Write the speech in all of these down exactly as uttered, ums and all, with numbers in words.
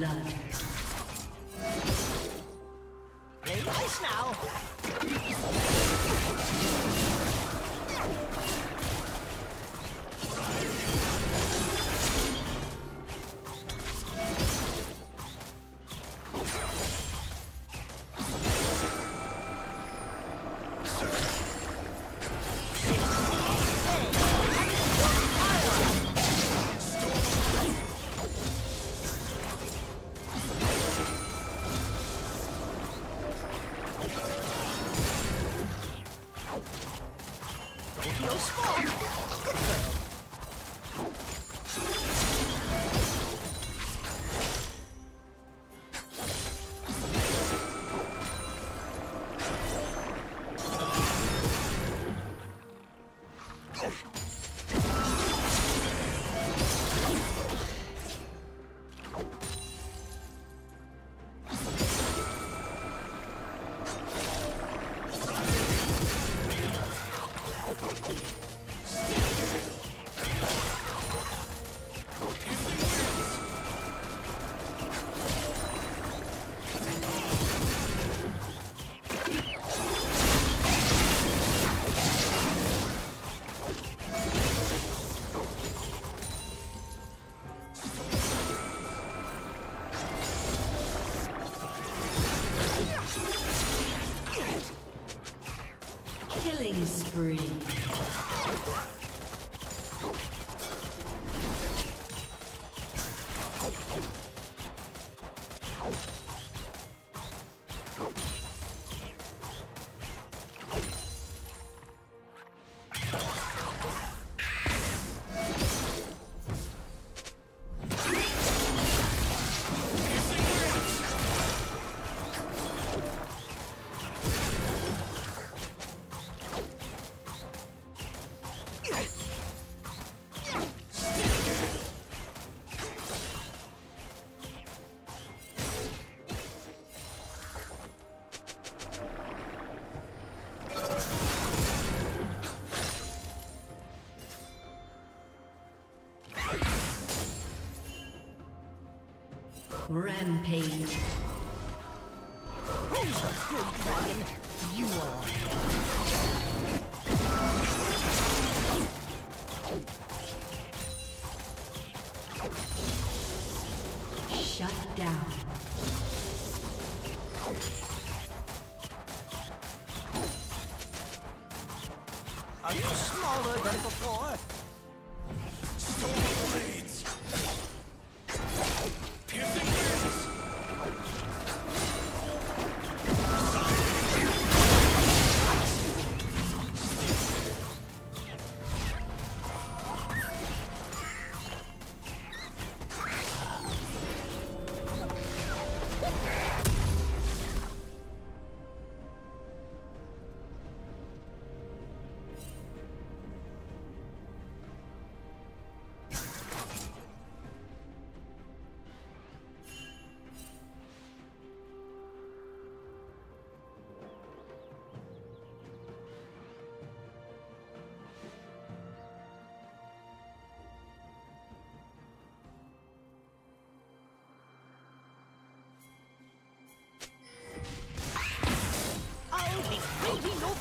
blood. Play nice now! Rampage. Who's a good dragon? You are. Shut down. Are you smaller than before?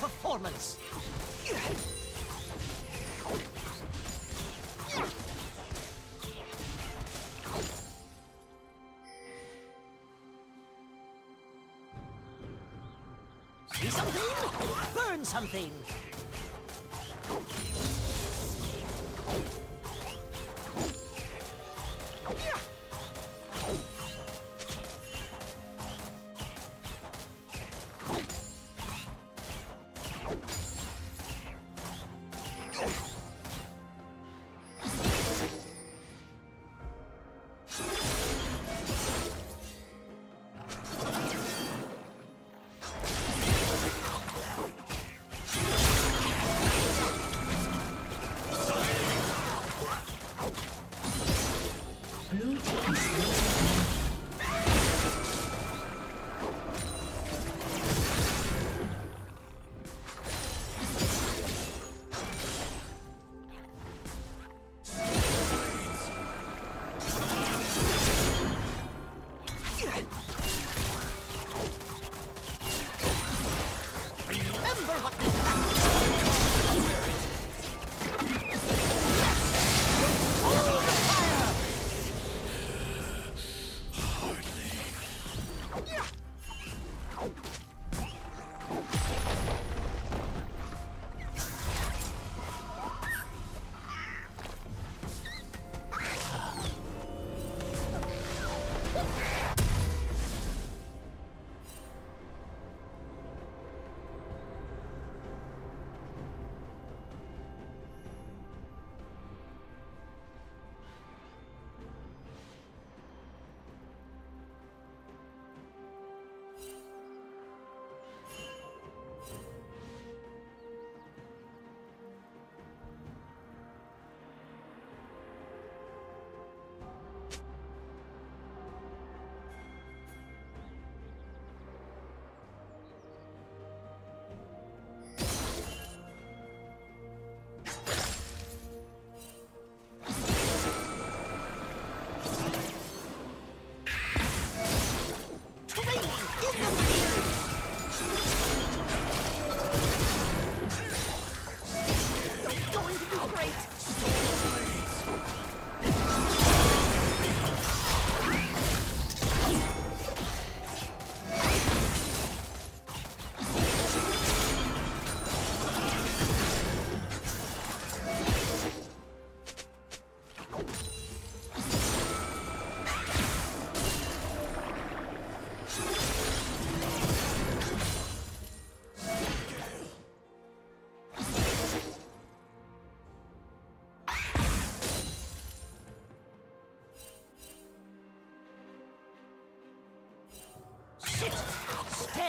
Performance. See something? Burn something.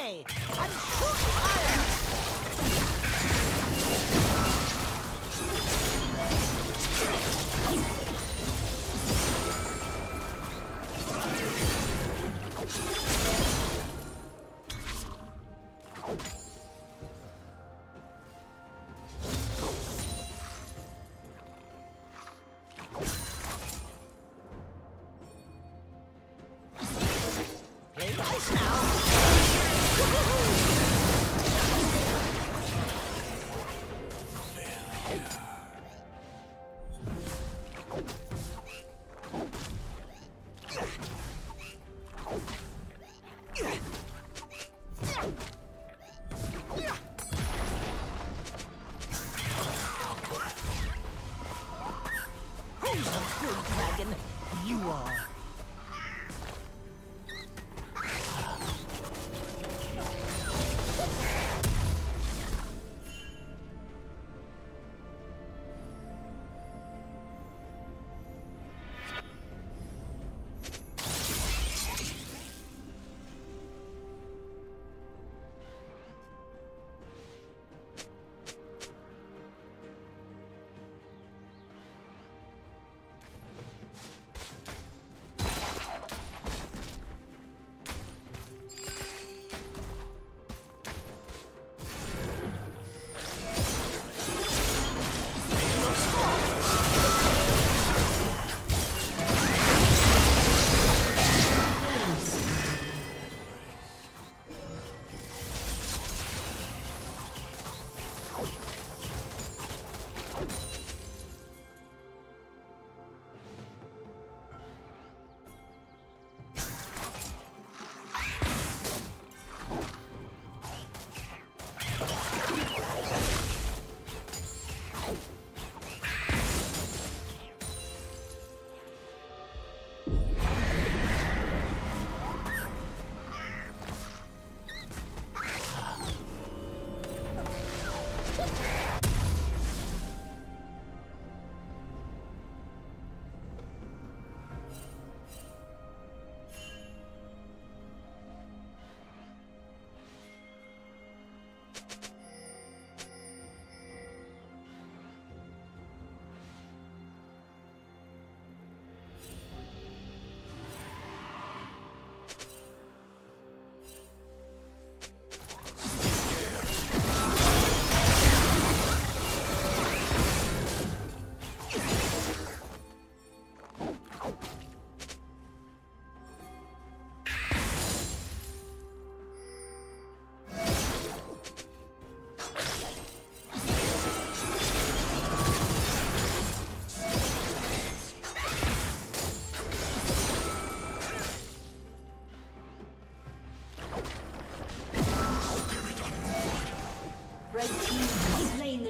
away! I'm shooting fire!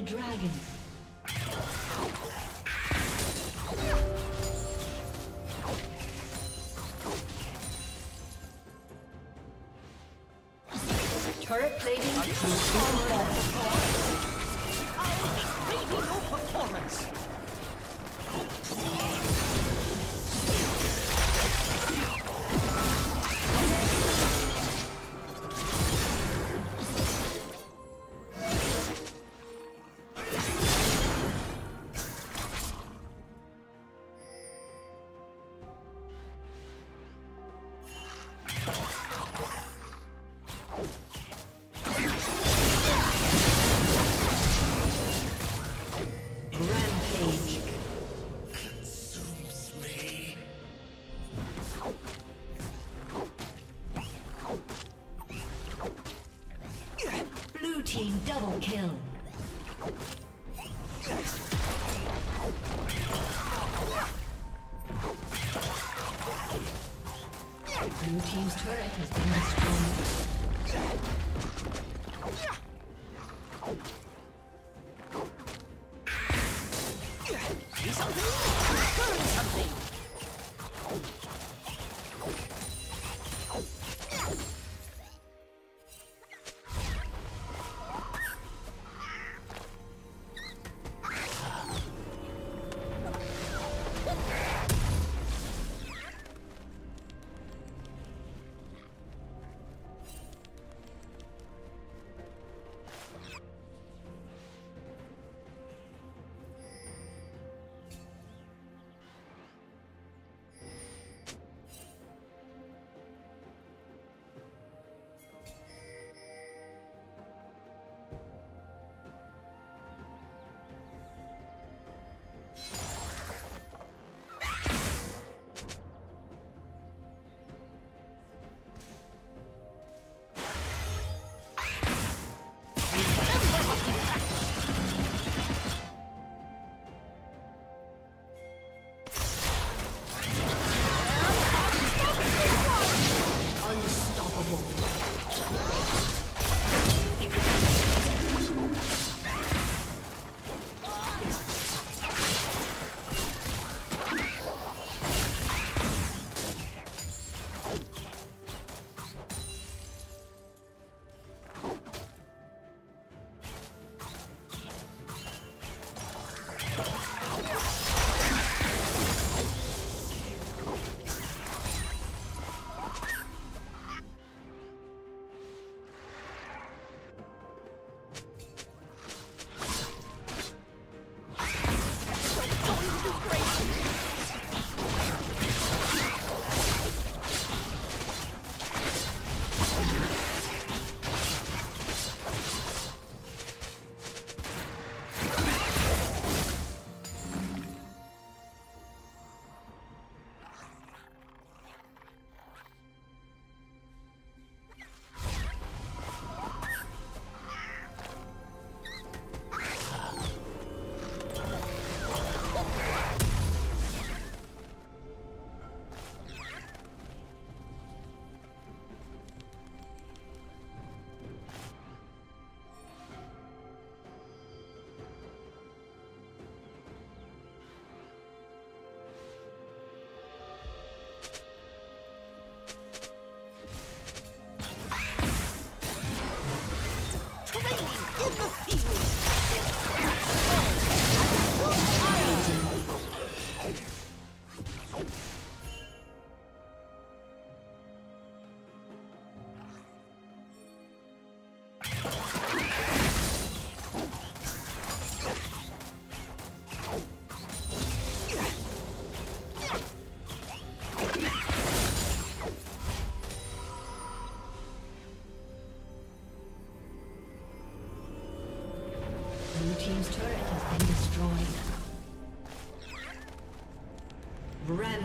Dragon. Turret plating is I will be your performance. Double kill. Blue team's turret has been destroyed. Do something! Do something!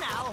Now.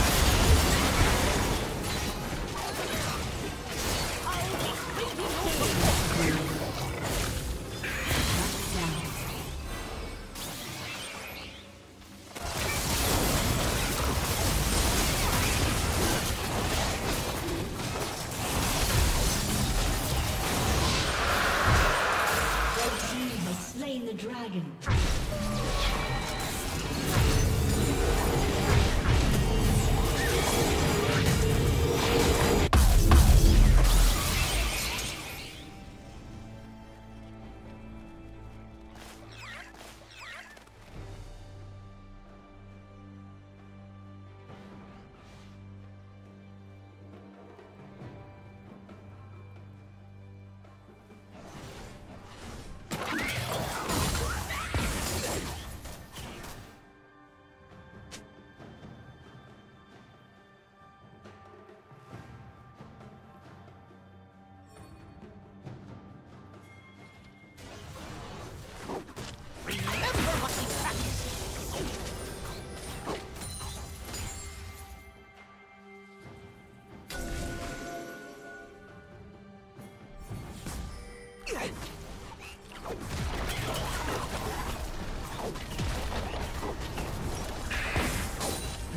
I will dragon.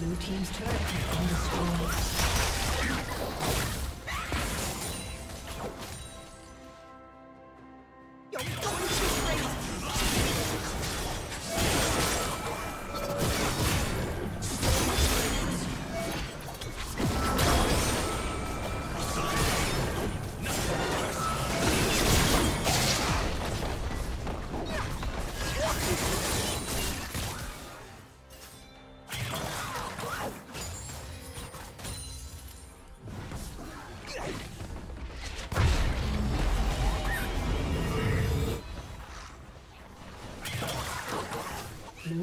Blue team's turret has been destroyed. Blue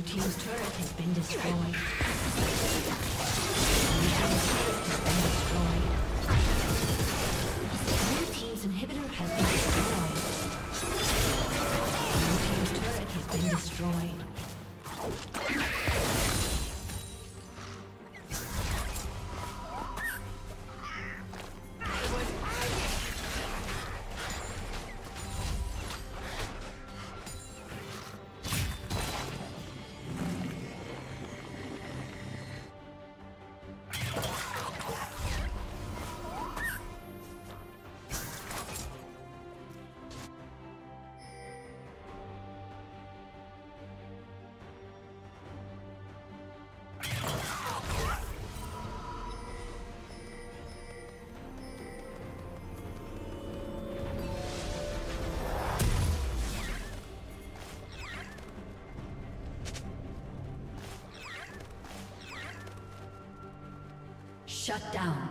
team's turret has been destroyed. Blue team's turret has been destroyed. Blue team's inhibitor has been destroyed. Blue team's turret has been destroyed. Shut down.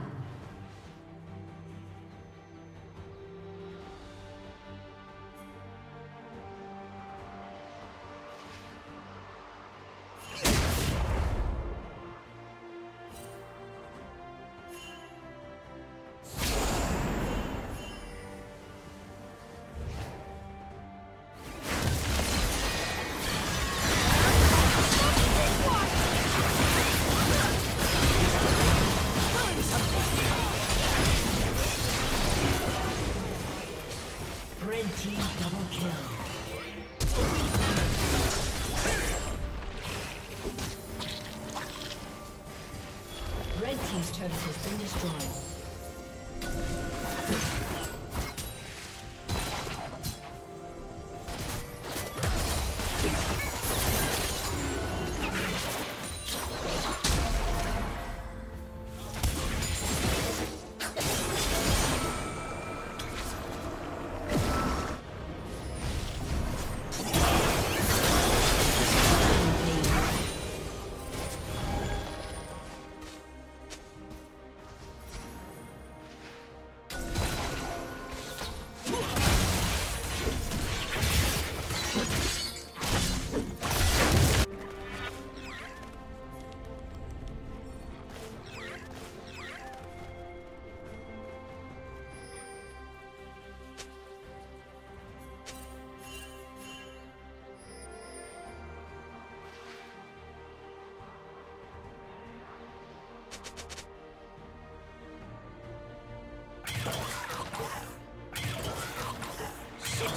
Sit,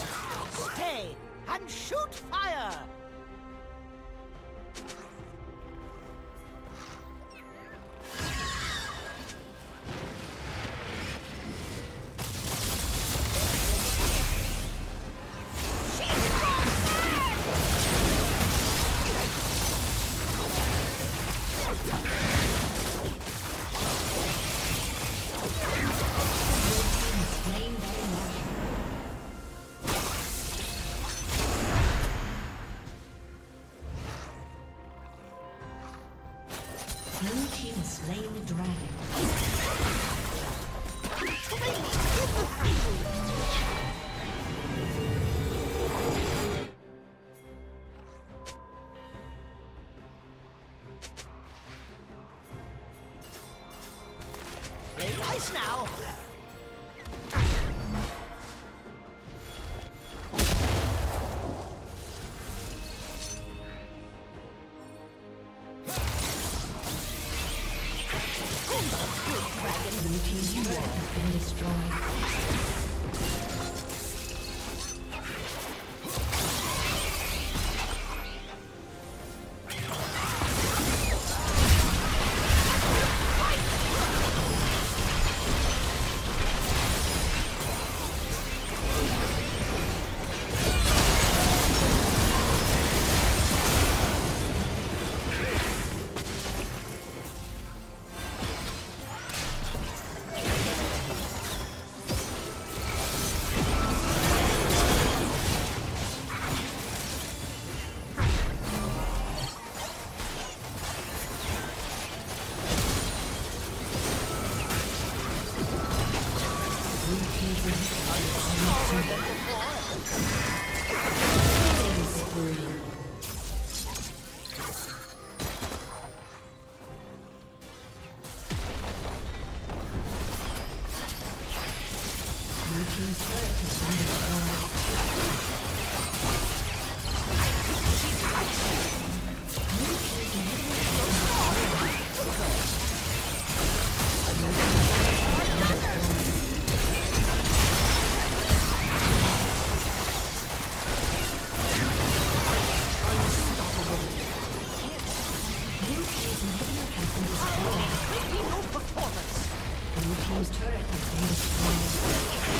stay, and shoot fire! Now.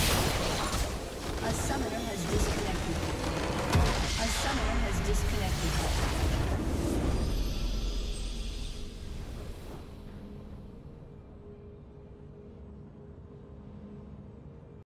A summoner has disconnected. A summoner has disconnected.